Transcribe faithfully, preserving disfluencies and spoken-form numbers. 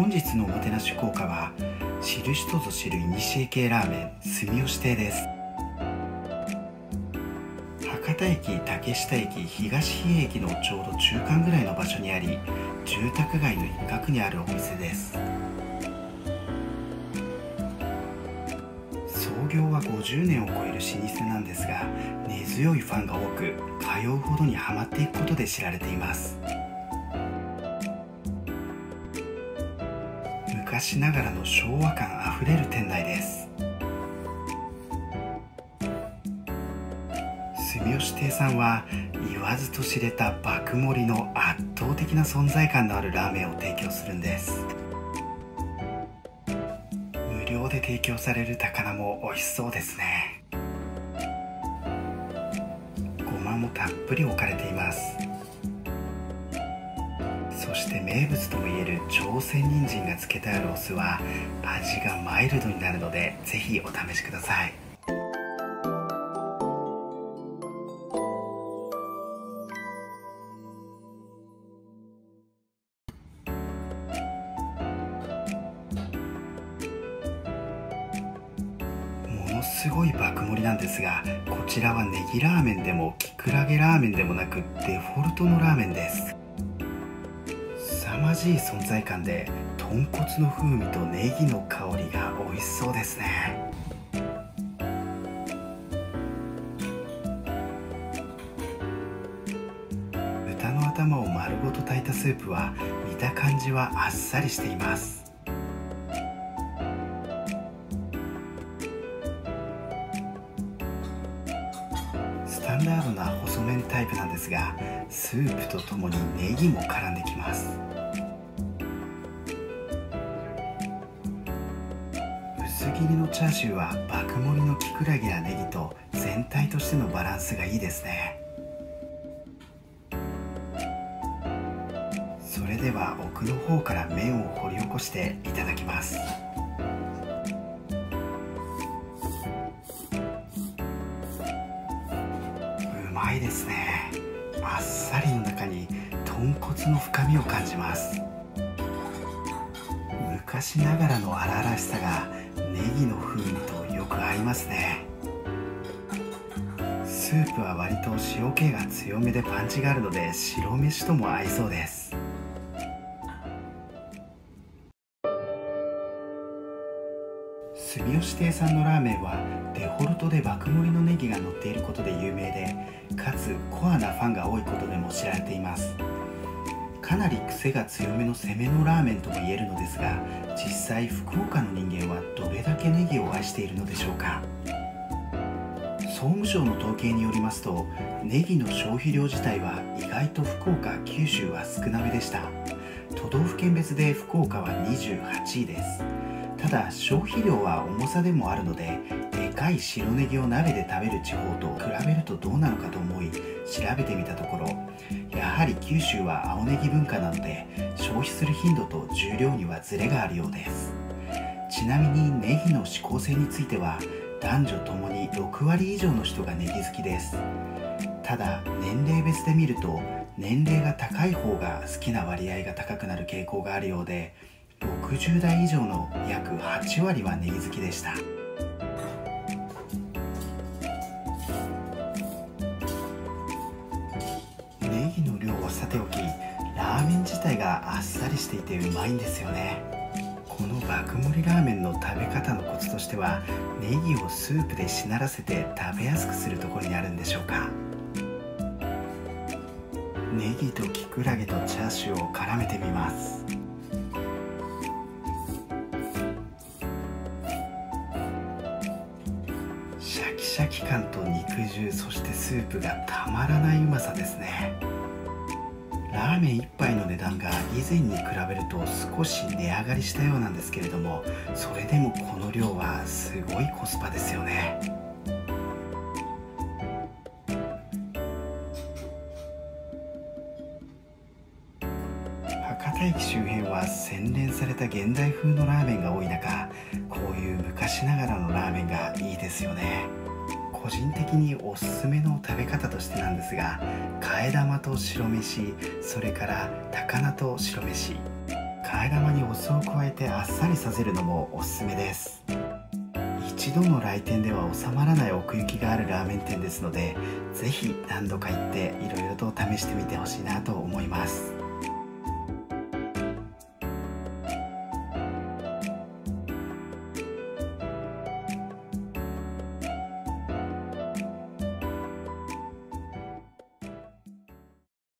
本日のおもてなし効果は、知る人ぞ知る古系ラーメン住吉亭です。博多駅、竹下駅、東日駅のちょうど中間ぐらいの場所にあり、住宅街の一角にあるお店です。創業はごじゅうねんを超える老舗なんですが、根強いファンが多く、通うほどにはまっていくことで知られています。昔ながらの昭和感あふれる店内です。住吉亭さんは言わずと知れた爆盛りの圧倒的な存在感のあるラーメンを提供するんです。無料で提供される高菜も美味しそうですね。ごまもたっぷり置かれています。そして名物ともいえる朝鮮人参が漬けてあるお酢は味がマイルドになるので、ぜひお試しください。すごい爆盛りなんですが、こちらはネギラーメンでもきくらげラーメンでもなく、デフォルトのラーメンです。凄まじい存在感で、豚骨の風味とネギの香りが美味しそうですね。豚の頭を丸ごと炊いたスープは見た感じはあっさりしています。スタンダードな細麺タイプなんですが、スープとともにネギも絡んできます。薄切りのチャーシューは爆盛りのきくらげやネギと全体としてのバランスがいいですね。それでは奥の方から麺を掘り起こしていただきます。うまいですね。あっさりの中に豚骨の深みを感じます。昔ながらの荒々しさがネギの風味とよく合いますね。スープは割と塩気が強めでパンチがあるので、白飯とも合いそうです。住吉亭さんのラーメンはデフォルトで爆盛りのネギが乗っていることで有名で、かつコアなファンが多いことでも知られています。かなり癖が強めの攻めのラーメンとも言えるのですが、実際福岡の人間はどれだけネギを愛しているのでしょうか。総務省の統計によりますと、ネギの消費量自体は意外と福岡、九州は少なめでした。都道府県別で福岡はにじゅうはちいです。ただ消費量は重さでもあるので、でかい白ネギを鍋で食べる地方と比べるとどうなのかと思い調べてみたところ、やはり九州は青ネギ文化なので消費する頻度と重量にはズレがあるようです。ちなみにネギの指向性については、男女ともにろくわり以上の人がネギ好きです。ただ年齢別で見ると、年齢が高い方が好きな割合が高くなる傾向があるようで、ろくじゅうだい以上の約はちわりはネギ好きでした。ネギの量はさておき、ラーメン自体があっさりしていてうまいんですよね。この爆盛りラーメンの食べ方のコツとしては、ネギをスープでしならせて食べやすくするところにあるんでしょうか。ネギときくらげとチャーシューを絡めてみます。シャキシャキ感と肉汁、そしてスープがたまらないうまさですね。ラーメンいっぱいの値段が以前に比べると少し値上がりしたようなんですけれども、それでもこの量はすごいコスパですよね。博多駅周辺は洗練された現代風のラーメンが多い中、こういう昔ながらのラーメンがいいですよね。個人的におすすめの食べ方としてなんですが、替え玉と白飯、それから高菜と白飯、替え玉にお酢を加えてあっさりさせるのもおすすめです。一度の来店では収まらない奥行きがあるラーメン店ですので、ぜひ何度か行っていろいろと試してみてほしいなと思います。